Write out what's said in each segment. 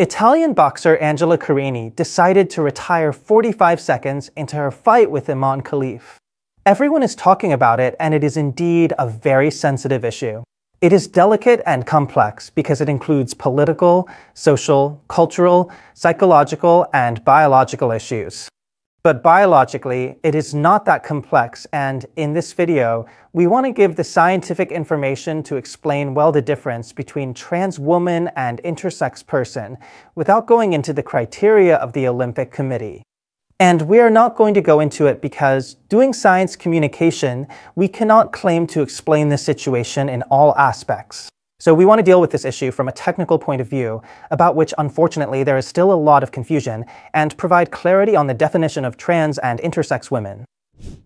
Italian boxer Angela Carini decided to retire 45 seconds into her fight with Imane Khelif. Everyone is talking about it, and it is indeed a very sensitive issue. It is delicate and complex because it includes political, social, cultural, psychological, and biological issues. But biologically, it is not that complex, and in this video, we want to give the scientific information to explain well the difference between trans woman and intersex person without going into the criteria of the Olympic Committee. And we are not going to go into it because, doing science communication, we cannot claim to explain this situation in all aspects. So we want to deal with this issue from a technical point of view, about which unfortunately there is still a lot of confusion, and provide clarity on the definition of trans and intersex women.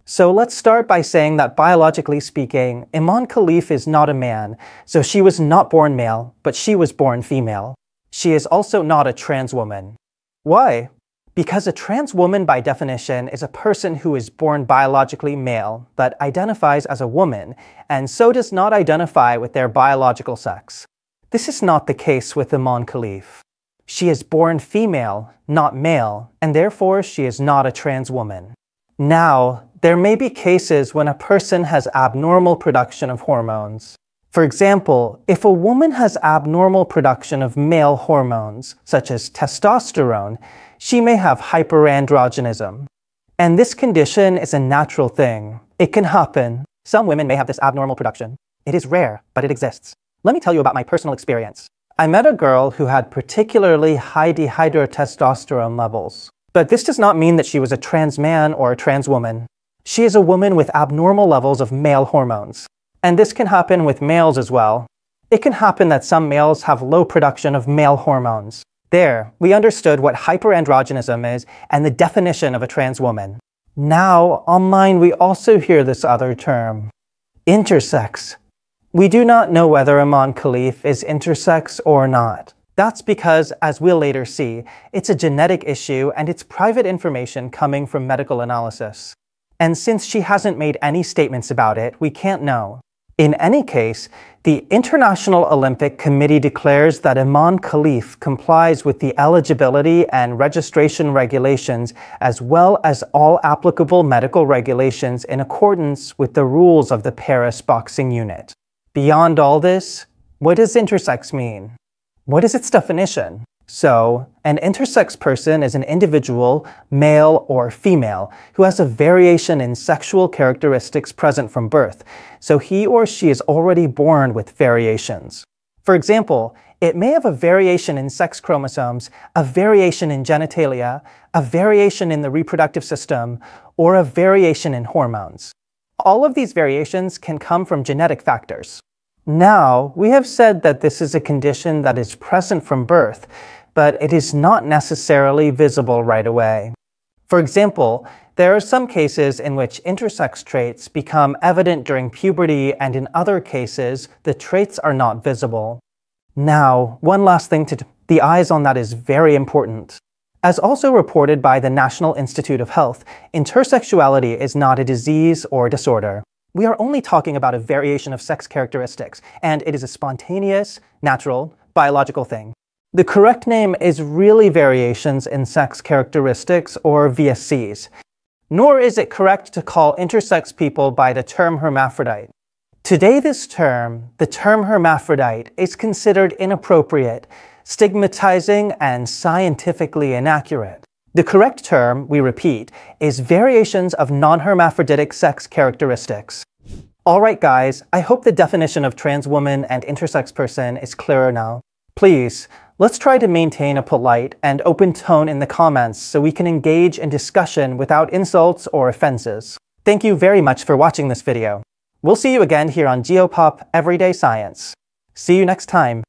So let's start by saying that biologically speaking, Imane Khelif is not a man, so she was not born male, but she was born female. She is also not a trans woman. Why? Because a trans woman by definition is a person who is born biologically male, but identifies as a woman, and so does not identify with their biological sex. This is not the case with Imane Khelif. She is born female, not male, and therefore she is not a trans woman. Now, there may be cases when a person has abnormal production of hormones. For example, if a woman has abnormal production of male hormones, such as testosterone, she may have hyperandrogenism. And this condition is a natural thing. It can happen. Some women may have this abnormal production. It is rare, but it exists. Let me tell you about my personal experience. I met a girl who had particularly high dihydrotestosterone levels. But this does not mean that she was a trans man or a trans woman. She is a woman with abnormal levels of male hormones. And this can happen with males as well. It can happen that some males have low production of male hormones. There, we understood what hyperandrogenism is and the definition of a trans woman. Now, online we also hear this other term, intersex. We do not know whether Imane Khelif is intersex or not. That's because, as we'll later see, it's a genetic issue and it's private information coming from medical analysis. And since she hasn't made any statements about it, we can't know. In any case, the International Olympic Committee declares that Imane Khelif complies with the eligibility and registration regulations as well as all applicable medical regulations in accordance with the rules of the Paris Boxing Unit. Beyond all this, what does intersex mean? What is its definition? So, an intersex person is an individual, male or female, who has a variation in sexual characteristics present from birth, so he or she is already born with variations. For example, it may have a variation in sex chromosomes, a variation in genitalia, a variation in the reproductive system, or a variation in hormones. All of these variations can come from genetic factors. Now, we have said that this is a condition that is present from birth, but it is not necessarily visible right away. For example, there are some cases in which intersex traits become evident during puberty, and in other cases, the traits are not visible. Now, one last thing to the eyes on that is very important. As also reported by the National Institute of Health, intersexuality is not a disease or disorder. We are only talking about a variation of sex characteristics, and it is a spontaneous, natural, biological thing. The correct name is really variations in sex characteristics, or VSCs. Nor is it correct to call intersex people by the term hermaphrodite. Today this term, the term hermaphrodite, is considered inappropriate, stigmatizing, and scientifically inaccurate. The correct term, we repeat, is variations of non-hermaphroditic sex characteristics. Alright guys, I hope the definition of trans woman and intersex person is clearer now. Please, let's try to maintain a polite and open tone in the comments so we can engage in discussion without insults or offenses. Thank you very much for watching this video. We'll see you again here on Geopop Everyday Science. See you next time.